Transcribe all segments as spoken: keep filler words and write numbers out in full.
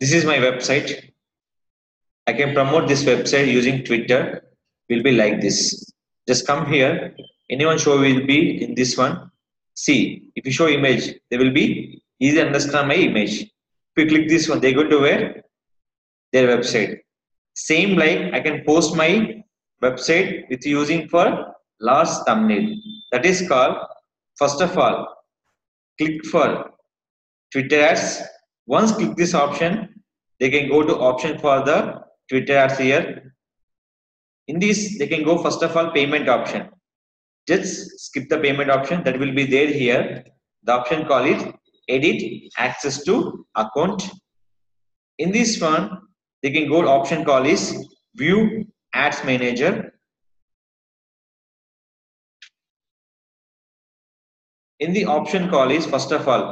This is my website. I can promote this website using Twitter. Will be like this. Just come here. Anyone show will be in this one. See, if you show image, they will be easy to understand my image. If you click this one, they go to where? Their website. Same like I can post my website with using for large thumbnail. That is called, first of all, click for Twitter ads. Once click this option, they can go to option for the Twitter ads here. In this, they can go first of all payment option. Just skip the payment option that will be there here. The option call it edit access to account. In this one, they can go option call is view ads manager. In the option call is first of all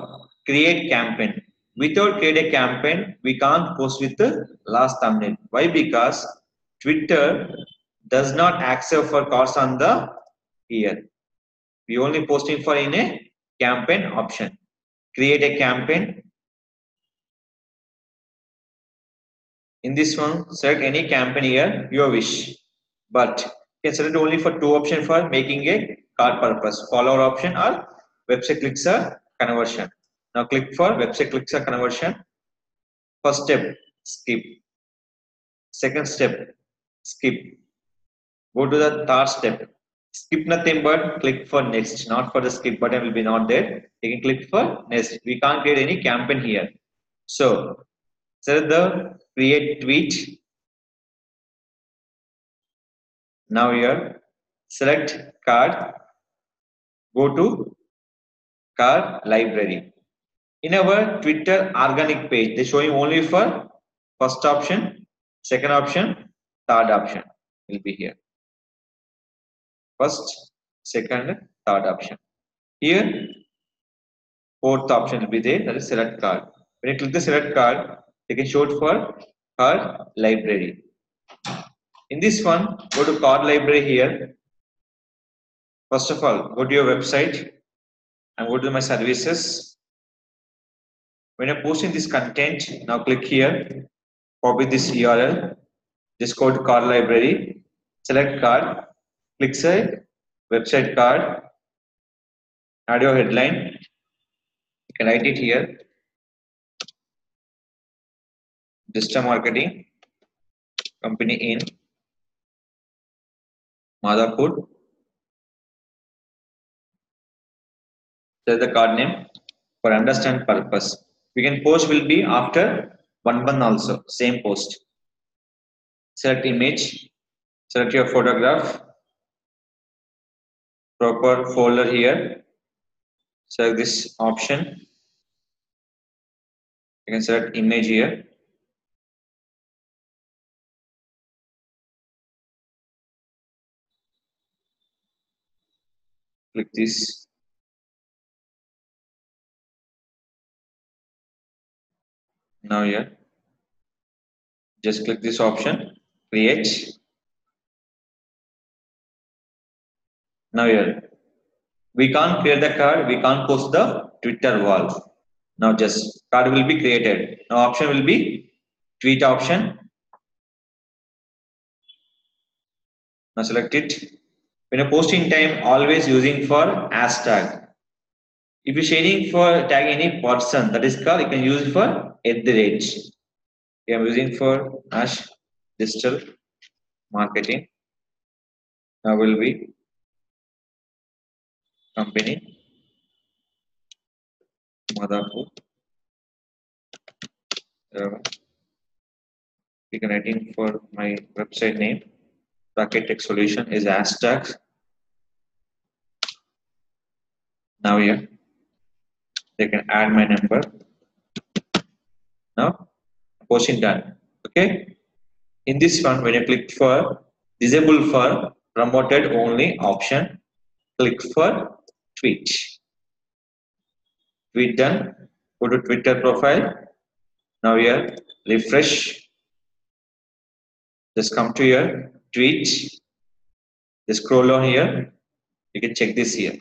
create campaign. Without create a campaign, we can't post with the last thumbnail. Why? Because Twitter does not accept for cards on the here. We only posting for in a campaign option. Create a campaign. In this one, select any campaign here, your wish. But you can select only for two options for making a card purpose. Follower option or website clicks or conversion. Now click for website clicks or conversion. First step, skip. Second step, skip. Go to the third step. Skip nothing but click for next. Not for the skip button will be not there. You can click for next. We can't create any campaign here. So select the create tweet. Now here, select card. Go to card library. In our Twitter organic page, they show you only for first option, second option, third option will be here. First, second, third option. Here, fourth option will be there. That is select card. When you click the select card, they can show it for card library. In this one, go to card library here. First of all, go to your website and go to my services. When you're posting this content, now click here, copy this U R L, just go to card library, select card, click side, website card, add your headline, you can write it here, digital marketing, company in Madhapur. There's the card name for understand purpose. We can post will be after one month also, same post. Select image, select your photograph, proper folder here, select this option, you can select image here. Click this. Now here, just click this option, create. Now here, we can't create the card, we can't post the Twitter wall. Now just card will be created. Now option will be tweet option. Now select it. When you're posting time, always using for hashtag. If you're sharing for tag any person, that is called, you can use for at the rate. I am using for hash digital marketing. Now will be company Madhapur. You can write in for my website name. Rakesh Tech Solution is hashtag. Now here they can add my number. Now posting done. Okay. In this one, when you click for disable for promoted only option, click for tweet. Tweet done. Go to Twitter profile. Now here refresh. Just come to your tweet. Just scroll on here. You can check this here.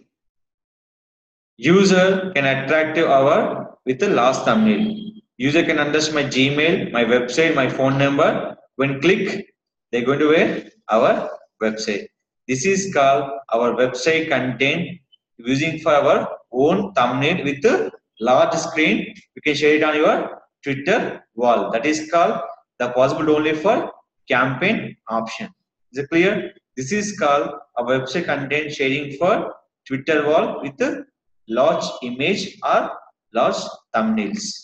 User can attract our with the last thumbnail. User can enter my Gmail, my website, my phone number. When click, they're going to where? Our website. This is called our website content, using for our own thumbnail with a large screen. You can share it on your Twitter wall. That is called the possible only for campaign option. Is it clear? This is called a website content sharing for Twitter wall with a large image or large thumbnails.